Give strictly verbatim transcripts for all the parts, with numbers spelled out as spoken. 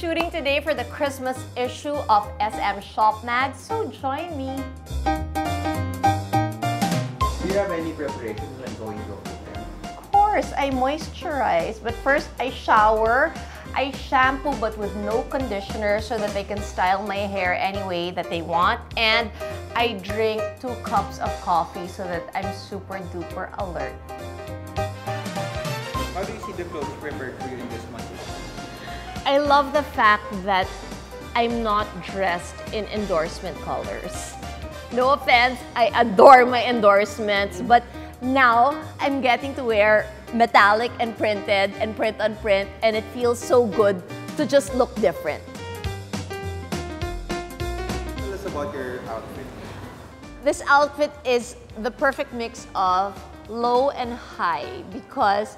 shooting today for the Christmas issue of S M Shop Mag, so join me. Do you have any preparations when going to go to them? Of course, I moisturize, but first I shower. I shampoo but with no conditioner so that they can style my hair any way that they want. And I drink two cups of coffee so that I'm super duper alert. How do you see the clothes prepared for you in this month? I love the fact that I'm not dressed in endorsement colors. No offense, I adore my endorsements, but now I'm getting to wear metallic and printed and print on print, and it feels so good to just look different. Tell us about your outfit. This outfit is the perfect mix of low and high because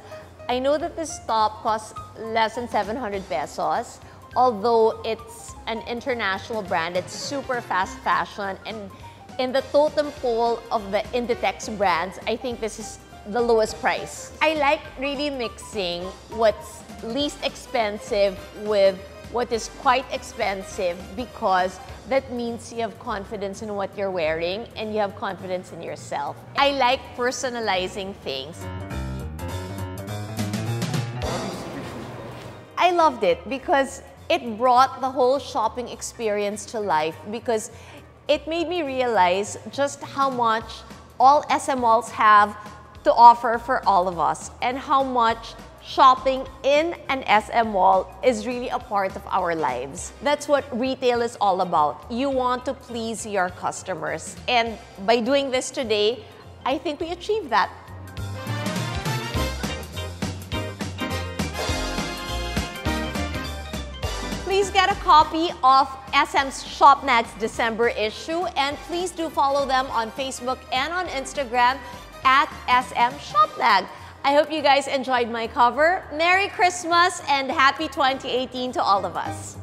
I know that this top costs less than seven hundred pesos. Although it's an international brand, it's super fast fashion, and in the totem pole of the Inditex brands, I think this is the lowest price. I like really mixing what's least expensive with what is quite expensive, because that means you have confidence in what you're wearing and you have confidence in yourself. I like personalizing things. I loved it because it brought the whole shopping experience to life, because it made me realize just how much all S M malls have to offer for all of us, and how much shopping in an S M mall is really a part of our lives. That's what retail is all about. You want to please your customers, and by doing this today, I think we achieved that. Please get a copy of S M's Shop Mag's December issue, and please do follow them on Facebook and on Instagram at S M Shop Mag. I hope you guys enjoyed my cover. Merry Christmas and happy twenty eighteen to all of us.